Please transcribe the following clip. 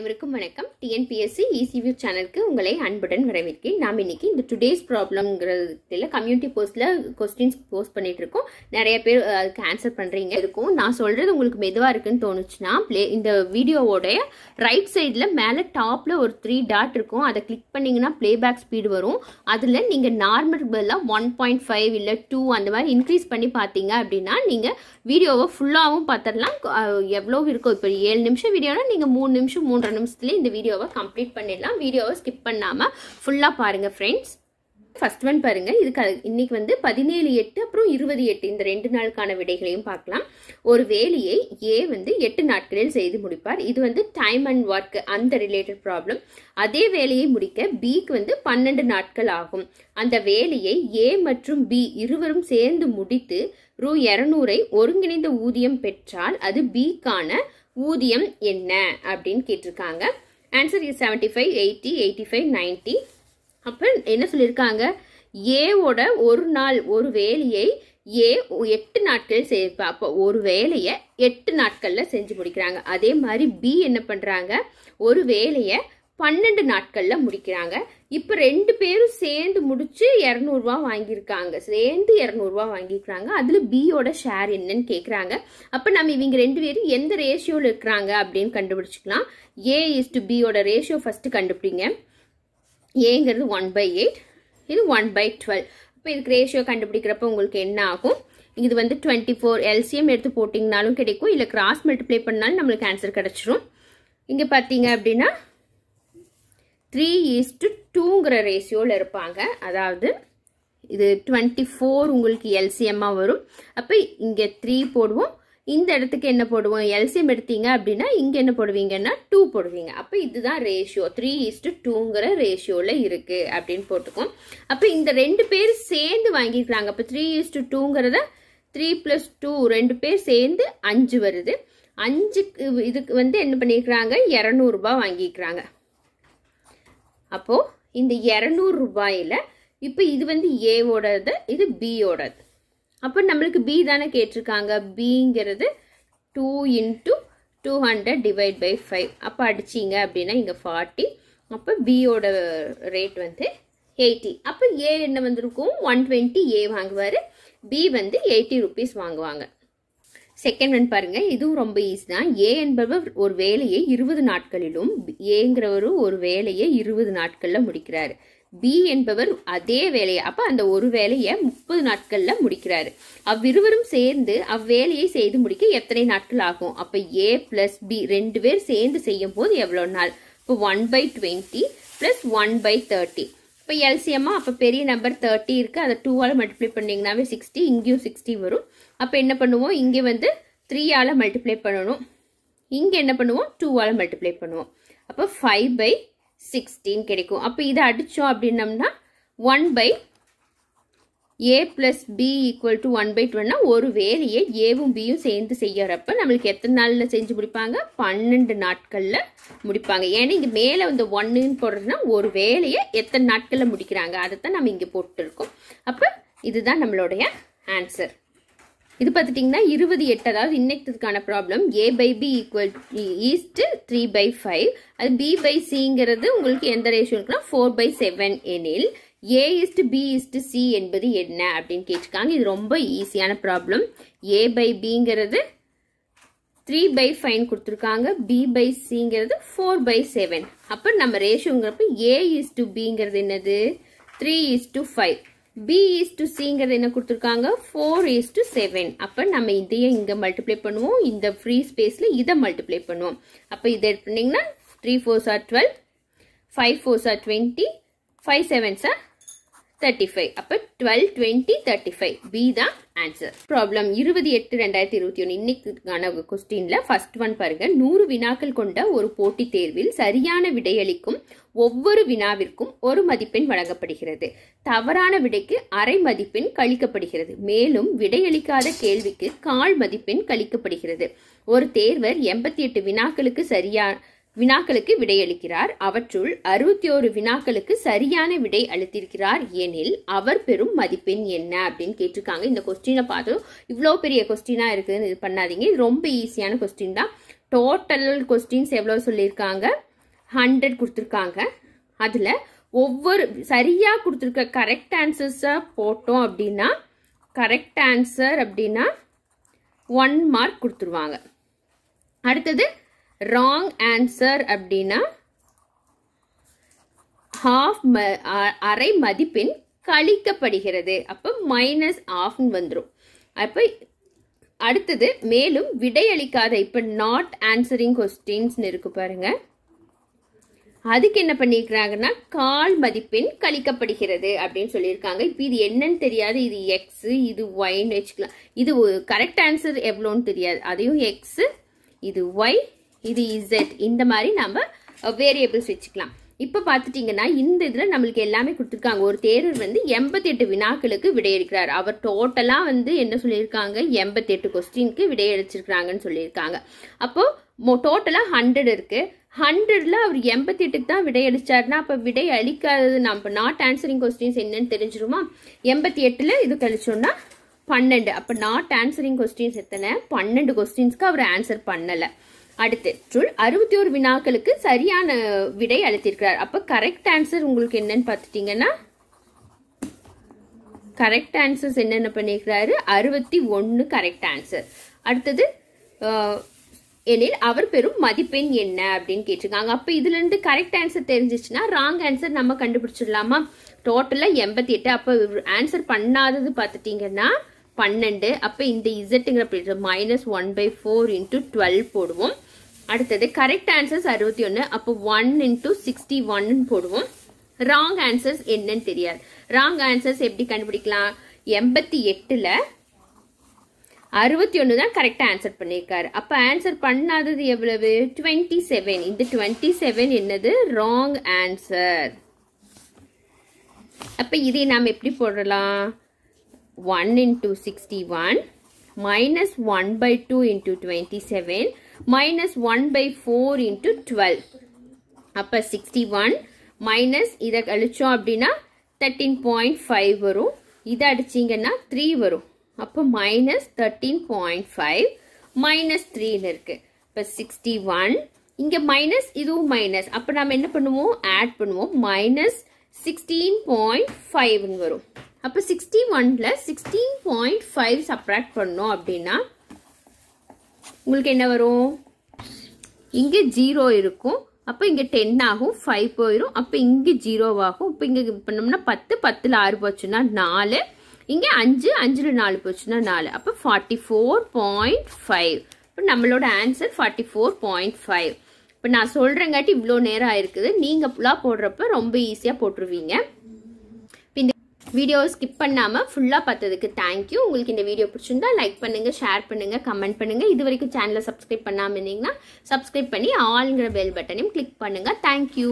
அனைவருக்கும் வணக்கம். TNPSC Easy View சேனலுக்கு உங்களை அன்புடன் வரவேற்கிறேன். நாம் இன்னைக்கு இந்த டுடேஸ் ப்ராப்ளம்ங்கிறதுல கம்யூனிட்டி போஸ்ட்ல क्वेश्चंस போஸ்ட் பண்ணிட்டு இருக்கோம். நிறைய பேர் அதுக்கு ஆன்சர் பண்றீங்க. இருக்கும் நான் சொல்றது உங்களுக்கு மெதுவா இருக்குன்னு தோணுச்சுனா இந்த வீடியோவோட ரைட் சைடுல மேலே டாப்ல ஒரு 3 டாட் இருக்கும். அதை கிளிக் பண்ணீங்கனா ப்ளேபேக் ஸ்பீடு வரும். அதுல நீங்க நார்மலா 1.5 இல்ல 2 அந்த மாதிரி இன்கிரீஸ் பண்ணி பாத்தீங்க அப்படினா நீங்க வீடியோவை ஃபுல்லாவும் பார்த்தறலாம். எவ்வளவு இருக்கும்? இப்போ 7 நிமிஷம் வீடியோனா நீங்க 3 நிமிஷம் 3.5 நிமிஷத்துல இந்த வீடியோவை கம்ப்ளீட் பண்ணிடலாம். வீடியோவை ஸ்கிப் பண்ணாம ஃபுல்லா பாருங்க फ्रेंड्स. ஃபர்ஸ்ட் ஒன் பாருங்க. இதுக்கு இன்னைக்கு வந்து 17/8 அப்புறம் 20/8 இந்த ரெண்டு நாளுக்கான விடைகளையும் பார்க்கலாம். ஒரு வேலையை A வந்து 8 நாட்களில் செய்து முடிப்பார். இது வந்து டைம் அண்ட் வர்க் அந்த ரிலேட்டட் ப்ராப்ளம். அதே வேலையை முடிக்க B க்கு வந்து 12 நாட்கள் ஆகும். அந்த வேலையை A மற்றும் B இருவரும் சேர்ந்து முடித்து ₹200 ஒருங்கிணைந்த ஊதியம் பெற்றால் அது B கான ஊதியம் என்ன அப்படினு கேட்டிருக்காங்க. Answer is 75 80 85 90. அப்ப என்ன சொல்லிருக்காங்க? A ஓட ஒரு நாள் ஒரு வேலையை A 8 நாட்கள் செய்ப்பா. அப்ப ஒரு வேலையை 8 நாட்கள்ல செஞ்சு முடிக்கறாங்க. அதே மாதிரி B என்ன பண்றாங்க? ஒரு வேலையை 12 நாட்கள்ல முடிக்கறாங்க. இப்ப ரெண்டு பேரும் சேர்ந்து முடிச்சு ₹200 வாங்கிருக்காங்க. சேர்ந்து ₹200 வாங்கிருக்காங்க. அதுல B ஓட ஷேர் என்னன்னு கேக்குறாங்க. அப்ப நாம இவங்க ரெண்டு பேரும் எந்த ரேஷியோல இருக்காங்க அப்படினு கண்டுபிடிச்சுக்கலாம். A is to B ஓட ரேஷியோ ஃபர்ஸ்ட் கண்டுபிடிங்க. A ங்கிறது 1/8, இது 1/12. அப்ப இதுக்கு ரேஷியோ கண்டுபிடிக்கிறப்ப உங்களுக்கு என்ன ஆகும்? இது வந்து 24 LCM எடுத்து போட்டிங்கனாலும் கிடைக்கும், இல்ல கிராஸ் மல்டிப்ளை பண்ணாலும் நமக்கு ஆன்சர் கிடைச்சிரும். இங்க பாத்தீங்க அப்படினா 3:2ங்கற ரேஷியோல இருப்பாங்க. அதாவது இது 24 உங்களுக்கு LCM ஆ வரும். அப்ப இங்க 3 போடுவோம். இந்த இடத்துக்கு என்ன போடுவோம்? LCM எடுத்தீங்க அப்படினா இங்க என்ன போடுவீங்கன்னா 2 போடுவீங்க. அப்ப இதுதான் ரேஷியோ 3:2ங்கற ரேஷியோல இருக்கு அப்படிን போட்டுக்கும். அப்ப இந்த ரெண்டு பேர் சேர்ந்து வாங்கிட்டாங்க. அப்ப 3:2ங்கறத 3+2 ரெண்டு பேர் சேர்ந்து 5 வருது. 5 இதுக்கு வந்து என்ன பண்ணிக்கறாங்க? ₹200 வாங்கிக்கறாங்க. அப்போ இந்த ₹200ல இப்போ இது வந்து A ஓடது, இது B ஓடது. அப்ப நமக்கு B தான கேட்டிருக்காங்க. Bங்கிறது 2 × 200 / 5. அப்ப அடிச்சீங்க அப்படினா இங்க 40. அப்ப B ஓட ரேட் வந்து 80. அப்ப A என்ன வந்திருக்கும்? 120 A வாங்குவாரு. B வந்து ₹80 வாங்குவாங்க. செகண்ட் ஒன் பாருங்க. இதுவும் ரொம்ப ஈஸி தான். A என்பவர் ஒரு வேலையை 20 நாட்களிலும் Aங்கிறவர் ஒரு வேலையை 20 நாட்கள்ல முடிக்கிறார். B என்பவர் அதே வேலையை அப்ப அந்த ஒரு வேலையை 30 நாட்கள்ல முடிக்கிறார். அவ்விருவரும் சேர்ந்து அவ்வேலையை செய்து முடிக்க எத்தனை நாட்கள் ஆகும்? அப்ப A + B ரெண்டு பேர் சேர்ந்து செய்யும்போது எவ்வளவு நாள்? அப்ப 1/20 + 1/30. இப்ப LCM அப்ப பெரிய நம்பர் 30 இருக்கு. அத 2 ஆல மல்டிப்ளை பண்ணீங்கனாவே 60. இங்கேயும் 60 வரும். அப்ப என்ன பண்ணுவோம்? இங்க வந்து 3 ஆல மல்டிப்ளை பண்ணனும். இங்க என்ன பண்ணுவோம்? 2 ஆல மல்டிப்ளை பண்ணுவோம். அப்ப 5/16 கிடைக்கும். அப்ப இத அடிச்சோம் அப்படினம்னா 1/A + B = 1/12 னா ஒரு வேலையை Aவும் Bயும் சேர்ந்து செய்யறப்ப நமக்கு எத்தனை நாள்ல செஞ்சு முடிப்பாங்க? 12 நாட்கள்ல முடிப்பாங்க. ஏன்னா இங்க மேல வந்து 1 ன்னு போடுறதுனா ஒரு வேலையை எத்தனை நாட்கள்ல முடிக்கறாங்க அதை தான் நாம இங்க போட்டு இருக்கோம். அப்ப இதுதான் நம்மளுடைய ஆன்சர். இது பார்த்துட்டீங்கன்னா 20/8 அதாவது இன்னைக்குக்கான ப்ராப்ளம். A/B = 3/5. அது B/Cங்கிறது உங்களுக்கு எந்த ரேஷியோ இருக்குன்னா 4/7 எனில் A = B = C என்பது என்ன அப்படின்னு கேட்டிருக்காங்க. இது ரொம்ப ஈஸியான ப்ராப்ளம். A/Bங்கிறது 3/5 கொடுத்திருக்காங்க. B/Cங்கிறது 4/7. அப்ப நம்ம ரேஷியோங்கிறப்ப A = Bங்கிறது என்னது? 3:5. B = Cங்கிறது என்ன கொடுத்திருக்காங்க? 4:7. அப்ப நம்ம இதையே இங்க மல்டிப்ளை பண்ணுவோம். இந்த ஃப்ரீ ஸ்பேஸ்ல இத மல்டிப்ளை பண்ணுவோம். அப்ப இத எட் பண்ணீங்கன்னா 3 × 4 = 12, 5 × 4 = 20, 5 × 7 = 35. அப்ப 12 20 35. B தான் ஆன்சர். ப்ராப்ளம் 20/8/2021 இன்னைக்கான क्वेश्चनல ஃபர்ஸ்ட் ஒன் பாருங்க. 100 வினாக்கள் கொண்ட ஒரு போட்டி தேர்வில் சரியான விடையளிக்கும் ஒவ்வொரு வினாவிற்கும் ஒரு மதிப்பெண் வழங்கப்படுகிறது. தவறான விடைக்கு அரை மதிப்பெண் கழிக்கப்படுகிறது. மேலும் விடையளிக்காத கேள்விக்கு கால் மதிப்பெண் கழிக்கப்படுகிறது. ஒரு தேர்வர் 88 வினாக்களுக்கு வினாக்களுக்கு விடையளிக்கிறார். அவற்றுள் 61 வினாக்களுக்கு சரியான விடை அளித்திருக்கிறார் எனில் அவர் பெறும் மதிப்பெண் என்ன அப்படின்னு கேட்டிருக்காங்க. இந்த கொஸ்டினை பார்த்ததும் இவ்வளோ பெரிய கொஸ்டினா இருக்குன்னு இது பண்ணாதீங்க. இது ரொம்ப ஈஸியான கொஸ்டின் தான். டோட்டல் கொஸ்டின்ஸ் எவ்வளோ சொல்லியிருக்காங்க? 100 கொடுத்திருக்காங்க. அதுல ஒவ்வொரு சரியா கொடுத்திருக்க கரெக்ட் ஆன்சர்ஸ் போட்டோம் அப்படினா கரெக்ட் ஆன்சர் அப்படினா 1 மார்க் கொடுத்துருவாங்க. அடுத்து ராங் ஆன்சர் அப்படினா half அரை மதிப்பெண் கழிக்கப்படுகிறது. அப்ப மைனஸ் half வந்துரும். அப்ப அடுத்து மேலும் விடையளிக்காத இப்ப நாட் ஆன்சரிங் क्वेश्चंस இருக்கு பாருங்க. அதுக்கு என்ன பண்ணிருக்காங்கன்னா கால் மதிப்பெண் கழிக்கப்படுகிறது அப்படினு சொல்லிருக்காங்க. இப்போ இது என்னன்னு தெரியாது, இது x இது y னு வெச்சுக்கலாம். இது கரெக்ட் ஆன்சர் எவ்வளோன்னு தெரியாது, அதையும் x இது y இது z இந்த மாதிரி நம்ம வேரியபிள்ஸ் வெச்சுக்கலாம். இப்போ பார்த்துட்டீங்கன்னா இந்த இதுல நமக்கு எல்லாமே கொடுத்திருக்காங்க. ஒரு தேரர் வந்து 88 வினாக்களுக்கு விடையளிக்கிறார். அவர் டோட்டலா வந்து என்ன சொல்லிருக்காங்க 88 क्वेश्चनக்கு விடையளிச்சிருக்காங்கன்னு சொல்லிருக்காங்க. அப்போ டோட்டலா 100 இருக்கு. 100ல அவர் 88க்கு தான் விடையளிச்சார்னா அப்ப விடை அளிக்காதது நம்ம நாட் ஆன்சரிங் क्वेश्चंस என்னன்னு தெரிஞ்சிருமா? 88ல இது கழிச்சோம்னா 12. அப்ப நாட் ஆன்சரிங் क्वेश्चंस எத்தனை 12 क्वेश्चंसக்கு அவர் ஆன்சர் பண்ணல. அடுத்து 61 வினாக்களுக்கு சரியான விடை அளித்திருக்கிறார். அப்ப கரெக்ட் ஆன்சர் உங்களுக்கு என்னன்னு பார்த்துட்டீங்கன்னா கரெக்ட் ஆன்சர்ஸ் என்னென்ன பண்ணிருக்கிறாரு 61 கரெக்ட் ஆன்சர். அடுத்தது எனில் அவர் பெறும் மதிப்பெண் என்ன அப்படின்னு கேட்டிருக்காங்க. அப்ப இதுல இருந்து கரெக்ட் ஆன்சர் தெரிஞ்சிச்சுன்னா ராங் ஆன்சர் நம்ம கண்டுபிடிச்சிடலாமா? டோட்டலா 88. அப்ப ஆன்சர் பண்ணாதது பார்த்துட்டீங்கன்னா 12. அப்ப இந்த இசட்டுங்கிற பிரிவு -1/4 into 12 போடுவோம். அடுத்தது கரெக்ட் ஆன்சர்ஸ் 61. அப்போ 1 into 61 போடுவோம். ராங் ஆன்சர்ஸ் என்னன்னு தெரியாது. ராங் ஆன்சர்ஸ் எப்படி கண்டுபிடிக்கலாம்? 88ல 61 தான் கரெக்ட் ஆன்சர் பண்ணியிருக்காரு. அப்போ ஆன்சர் பண்ணாதது எவ்வளவு 27. இந்த 27 என்னது ராங் ஆன்சர். அப்போ இதை நாம் எப்படி போடலாம் 1 into 61 minus 1/2 into 27 minus 1/4 into 12. அப்ப 61 minus இதை கழிச்சோம் அப்படின்னா 13.5 வரும். இதை அடிச்சீங்கன்னா 3 வரும். அப்ப minus 13.5 minus 3 இருக்கு. அப்ப 61 இங்க minus இதுவும் minus. அப்ப நாம என்ன பண்ணுவோம் ஆட் பண்ணுவோம் minus 16.5 வரும். அப்ப 61ல 16.5 சப்ராக்ட் பண்ணோம் அப்படின்னா உங்களுக்கு என்ன வரும்? இங்க 0 இருக்கும். அப்ப இங்க 10 ஆகும் 5 போயிடும். அப்ப இங்க 0 ஆகும். இப்ப இங்க பண்ணோம்னா 10 10ல 6 போச்சுன்னா 4. இங்க 5 5ல 4 போச்சுன்னா 4. அப்ப 44.5. இப்ப நம்மளோட ஆன்சர் 44.5. இப்ப நான் சொல்றேங்காட்டி இவ்ளோ நேரம் ஆயிருக்குது. நீங்க புல்லா போடுறப்ப ரொம்ப ஈஸியா போட்டுருவீங்க. வீடியோ ஸ்கிப் பண்ணாமல் ஃபுல்லாக பார்த்ததுக்கு தேங்க்யூ. உங்களுக்கு இந்த வீடியோ பிடிச்சிருந்தா லைக் பண்ணுங்கள், ஷேர் பண்ணுங்கள், கமெண்ட் பண்ணுங்கள். இது வரைக்கும் சேனலை சப்ஸ்கிரைப் பண்ணாமல் இருந்தீங்கன்னா சப்ஸ்கிரைப் பண்ணி ஆளுங்கிற பெல் பட்டனையும் கிளிக் பண்ணுங்கள். தேங்க்யூ.